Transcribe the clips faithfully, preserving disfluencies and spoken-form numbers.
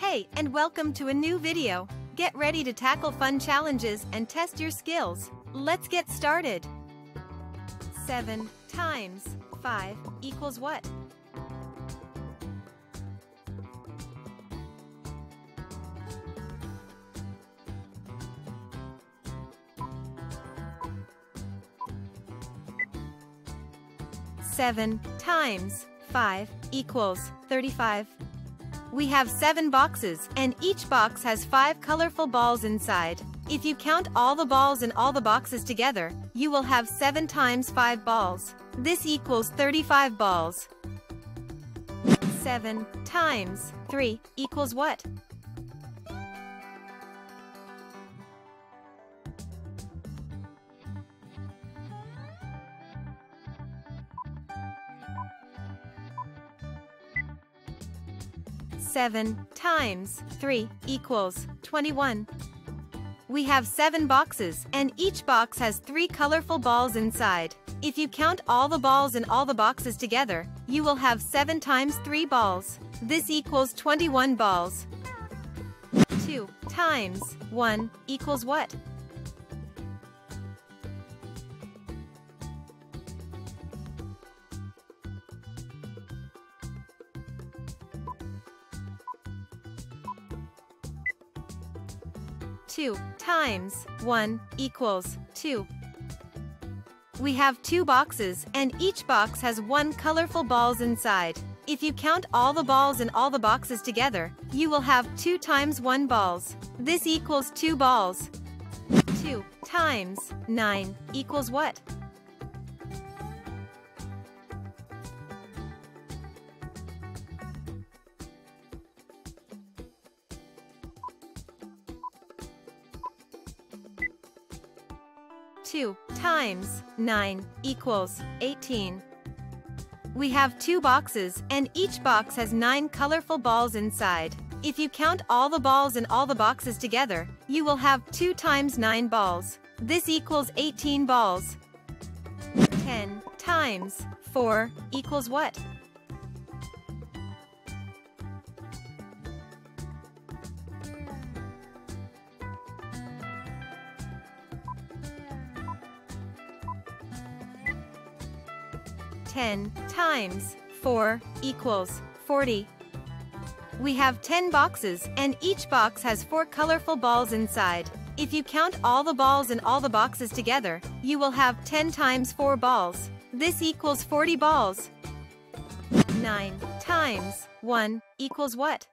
Hey, and welcome to a new video. Get ready to tackle fun challenges and test your skills. Let's get started. seven times five equals what? seven times five equals thirty-five. We have seven boxes, and each box has five colorful balls inside. If you count all the balls in all the boxes together, you will have seven times five balls. This equals thirty-five balls. seven times three equals what? seven times three equals twenty-one. We have seven boxes, and each box has three colorful balls inside. If you count all the balls in all the boxes together, you will have seven times three balls. This equals twenty-one balls. two times one equals what? two times one equals two. We have two boxes, and each box has one colorful balls inside. If you count all the balls in all the boxes together, you will have two times one balls. This equals two balls. two times nine equals what? two times nine equals eighteen. We have two boxes, and each box has nine colorful balls inside. If you count all the balls in all the boxes together, you will have two times nine balls. This equals eighteen balls. ten times four equals what? ten times four equals forty. We have ten boxes, and each box has four colorful balls inside. If you count all the balls in all the boxes together, you will have ten times four balls. This equals forty balls. nine times one equals what?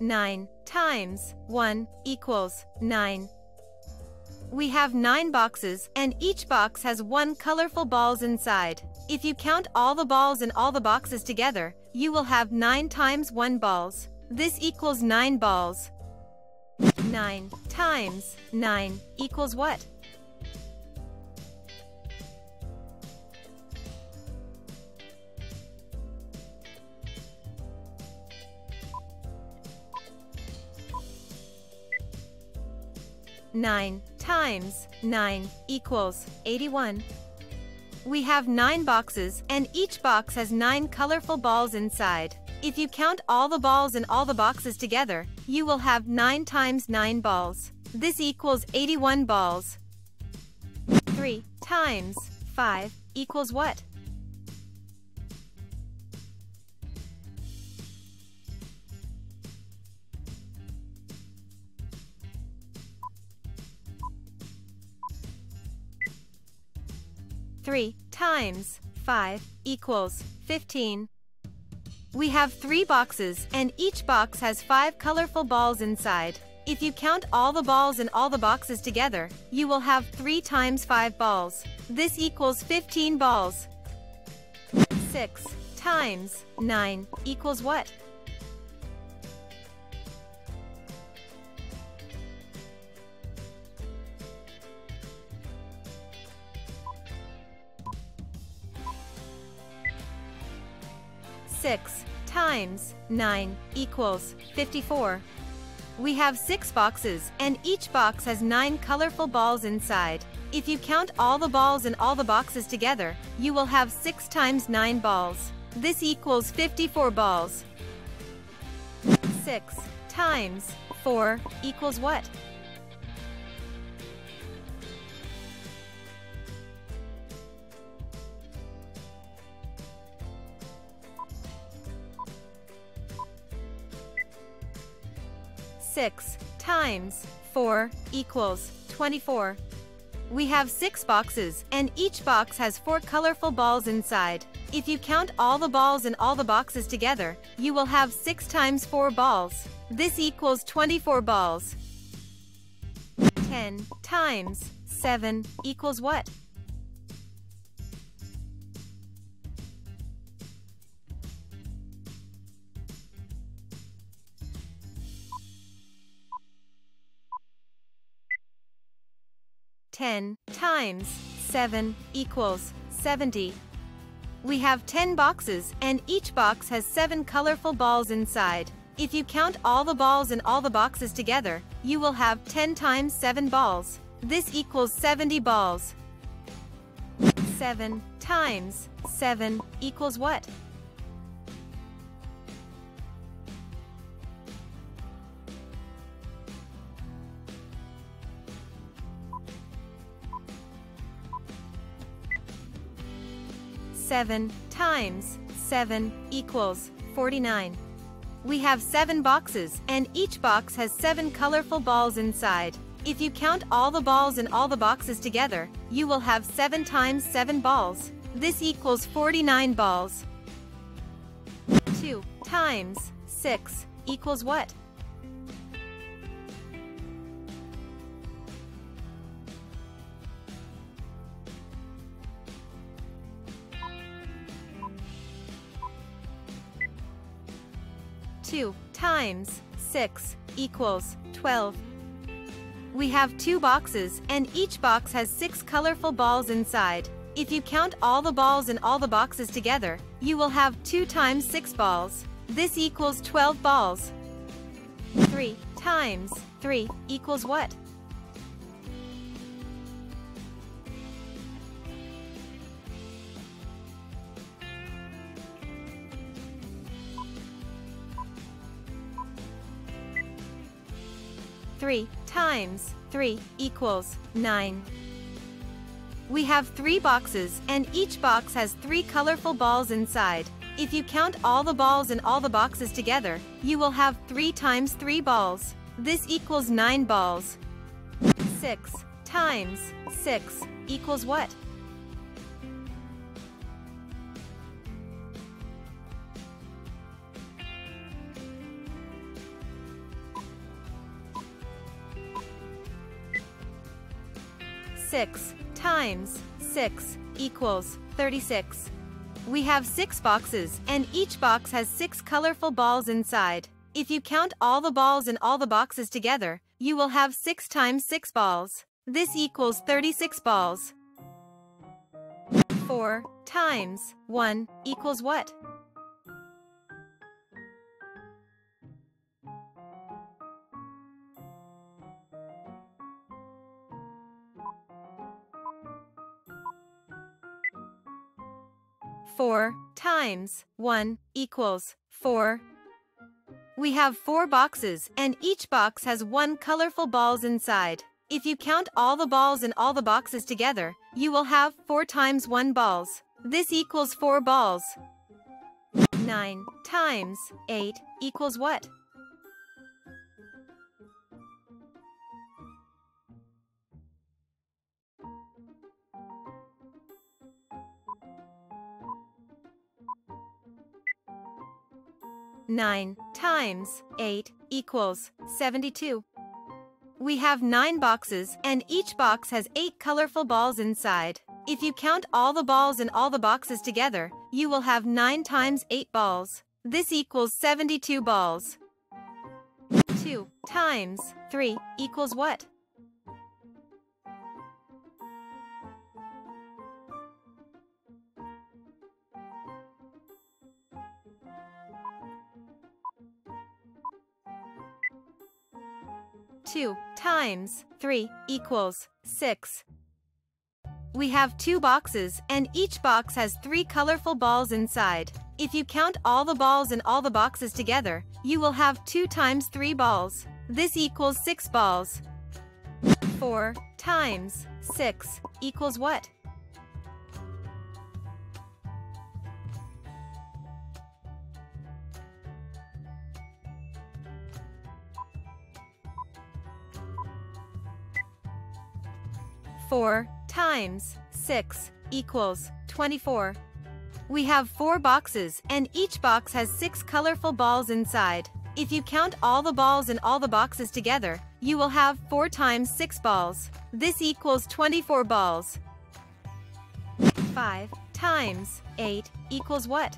nine times one equals nine. We have nine boxes, and each box has one colorful balls inside. If you count all the balls in all the boxes together, you will have nine times one balls. This equals nine balls. nine times nine equals what? nine times nine equals eighty-one. We have nine boxes, and each box has nine colorful balls inside. If you count all the balls in all the boxes together, you will have nine times nine balls. This equals eighty-one balls. three times five equals what? three times five equals fifteen. We have three boxes, and each box has five colorful balls inside. If you count all the balls in all the boxes together, you will have three times five balls. This equals fifteen balls. six times nine equals what? six times nine equals fifty-four. We have six boxes, and each box has nine colorful balls inside. If you count all the balls in all the boxes together, you will have six times nine balls. This equals fifty-four balls. six times four equals what? six times four equals twenty-four. We have six boxes, and each box has four colorful balls inside. If you count all the balls in all the boxes together, you will have six times four balls. This equals twenty-four balls. ten times seven equals what? ten times seven equals seventy. We have ten boxes, and each box has seven colorful balls inside. If you count all the balls in all the boxes together, you will have ten times seven balls. This equals seventy balls. seven times seven equals what? seven times seven equals forty-nine. We have seven boxes, and each box has seven colorful balls inside. If you count all the balls in all the boxes together, you will have seven times seven balls. This equals forty-nine balls. two times six equals what? two times six equals twelve. We have two boxes, and each box has six colorful balls inside. If you count all the balls in all the boxes together, you will have two times six balls. This equals twelve balls. three times three equals what? three times three equals nine. We have three boxes, and each box has three colorful balls inside. If you count all the balls in all the boxes together, you will have three times three balls. This equals nine balls. six times six equals what? six times six equals thirty-six. We have six boxes, and each box has six colorful balls inside. If you count all the balls in all the boxes together, you will have six times six balls. This equals thirty-six balls. four times one equals what? four times one equals four. We have four boxes, and each box has one colorful balls inside. If you count all the balls in all the boxes together, you will have four times one balls. This equals four balls. nine times eight equals what? nine times eight equals seventy-two. We have nine boxes, and each box has eight colorful balls inside. If you count all the balls in all the boxes together, you will have nine times eight balls. This equals seventy-two balls. two times three equals what? two times three equals six. We have two boxes, and each box has three colorful balls inside. If you count all the balls in all the boxes together, you will have two times three balls. This equals six balls. four times six equals what? four times six equals twenty-four. We have four boxes, and each box has six colorful balls inside. If you count all the balls in all the boxes together, you will have four times six balls. This equals twenty-four balls. five times eight equals what?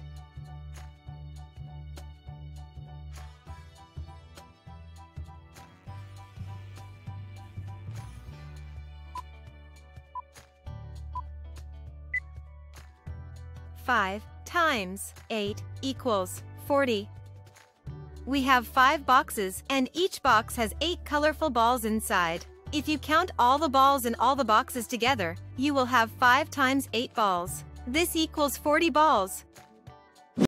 five times eight equals forty. We have five boxes, and each box has eight colorful balls inside. If you count all the balls in all the boxes together, you will have five times eight balls. This equals forty balls.